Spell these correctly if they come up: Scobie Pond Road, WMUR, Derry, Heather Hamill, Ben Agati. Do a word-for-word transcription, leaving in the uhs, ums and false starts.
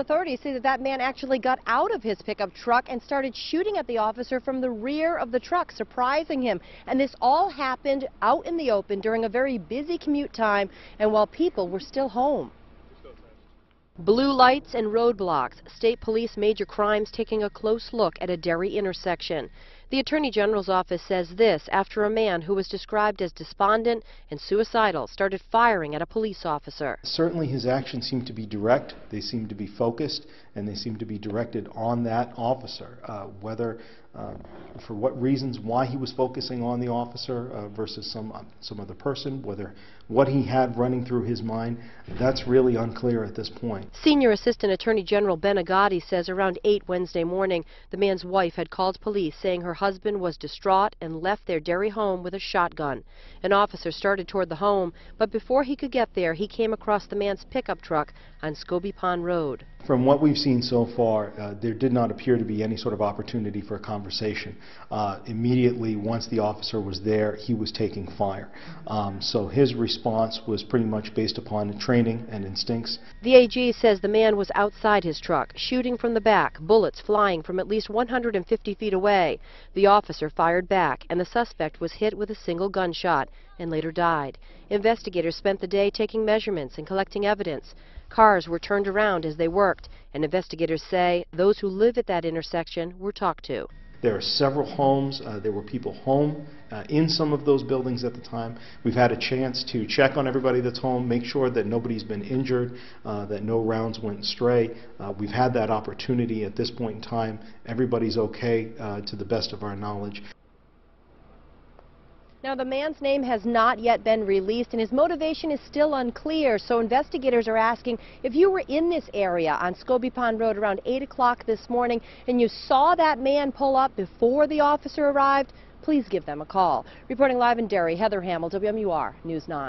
authorities say that that man actually got out of his pickup truck and started shooting at the officer from the rear of the truck, surprising him. And this all happened out in the open during a very busy commute time and while people were still home. Blue lights and roadblocks. State Police Major Crimes taking a close look at a Derry intersection. The Attorney General's office says this after a man who was described as despondent and suicidal started firing at a police officer. Certainly his actions seem to be direct, they seem to be focused, and they seem to be directed on that officer. Uh, whether, uh, for what reasons, why he was focusing on the officer uh, versus some, uh, some other person, whether what he had running through his mind, that's really unclear at this point. Senior Assistant Attorney General Ben Agati says around eight Wednesday morning, the man's wife had called police saying her husband was distraught and left their Derry home with a shotgun. An officer started toward the home, but before he could get there, he came across the man's pickup truck on Scobie Pond Road. From what we've seen so far, uh, there did not appear to be any sort of opportunity for a conversation. Uh, immediately, once the officer was there, he was taking fire. Um, so his response was pretty much based upon training and instincts. The A G says the man was outside his truck, shooting from the back, bullets flying from at least one hundred fifty feet away. The officer fired back, and the suspect was hit with a single gunshot and later died. Investigators spent the day taking measurements and collecting evidence. Cars were turned around as they worked, and investigators say those who live at that intersection were talked to. There are several homes. Uh, there were people home uh, in some of those buildings at the time. We've had a chance to check on everybody that's home, make sure that nobody's been injured, uh, that no rounds went astray. Uh, we've had that opportunity at this point in time. Everybody's okay uh, to the best of our knowledge. Now, the man's name has not yet been released, and his motivation is still unclear, so investigators are asking, if you were in this area on Scobie Pond Road around eight o'clock this morning and you saw that man pull up before the officer arrived, please give them a call. Reporting live in Derry, Heather Hamill, W M U R News nine.